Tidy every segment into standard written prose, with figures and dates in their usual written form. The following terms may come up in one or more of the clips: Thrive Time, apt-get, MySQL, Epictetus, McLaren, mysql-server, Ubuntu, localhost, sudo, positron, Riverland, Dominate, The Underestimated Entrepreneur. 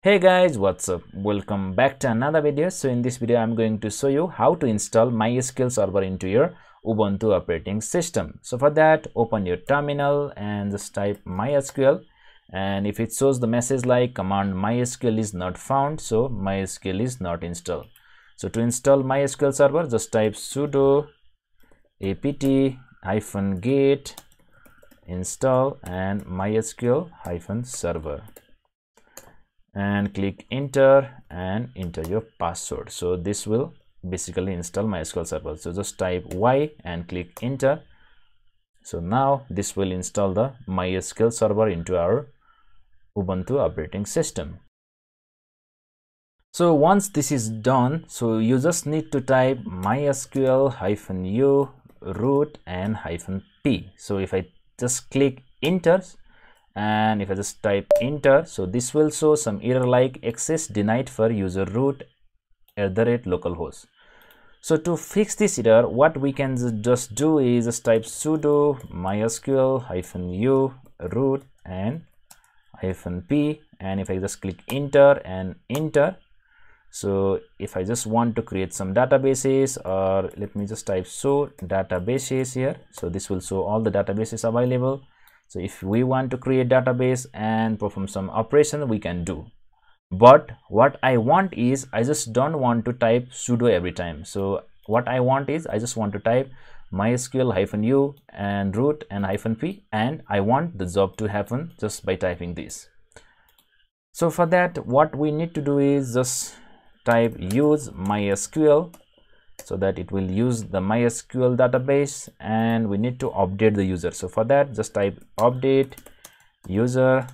Hey guys, what's up? Welcome back to another video. So in this video I'm going to show you how to install MySQL server into your Ubuntu operating system. So for that, open your terminal and just type MySQL, and if it shows the message like command MySQL is not found, so MySQL is not installed. So to install MySQL server, just type sudo apt-get install and mysql-server and click enter and enter your password. So this will basically install MySQL server. So just type y and click enter. So now this will install the MySQL server into our Ubuntu operating system. So once this is done, so you just need to type mysql-u root and -p. So if I just click enter, and if I just type enter, so this will show some error like access denied for user root @localhost. So to fix this error, what we can just do is just type sudo mysql-u root and -p, and if I just click enter and enter. So if I just want to create some databases, or let me just type show databases here, so this will show all the databases available. So if we want to create database and perform some operation, we can do. But what I want is, I just don't want to type sudo every time. So what I want is, I just want to type mysql-u and root and -p, and I want the job to happen just by typing this. So for that, what we need to do is just type use MySQL, so that it will use the MySQL database, and we need to update the user. So for that, just type update user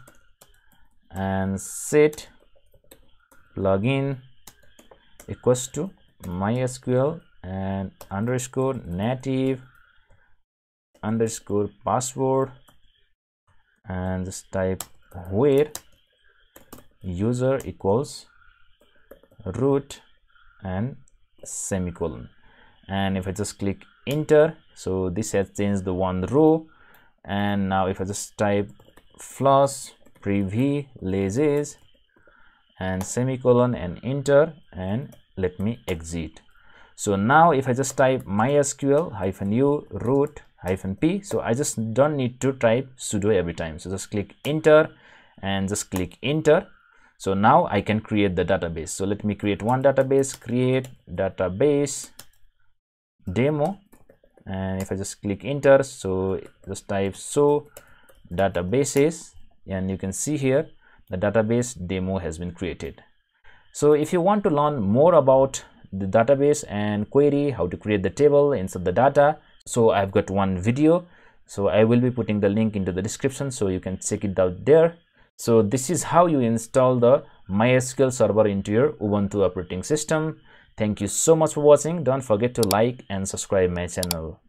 and set plugin equals to MySQL and underscore native underscore password, and just type where user equals root and semicolon, and if I just click enter, so this has changed the one row. And now if I just type flush privileges and semicolon and enter, and let me exit. So now if I just type mysql-u root -p, so I just don't need to type sudo every time. So just click enter and just click enter. So now I can create the database. So let me create one database, create database demo, and if I just click enter, so just type show databases, and you can see here the database demo has been created. So if you want to learn more about the database and query, how to create the table, insert the data, so I've got one video, so I will be putting the link into the description, so you can check it out there. So this is how you install the MySQL server into your Ubuntu operating system. Thank you so much for watching. Don't forget to like and subscribe my channel.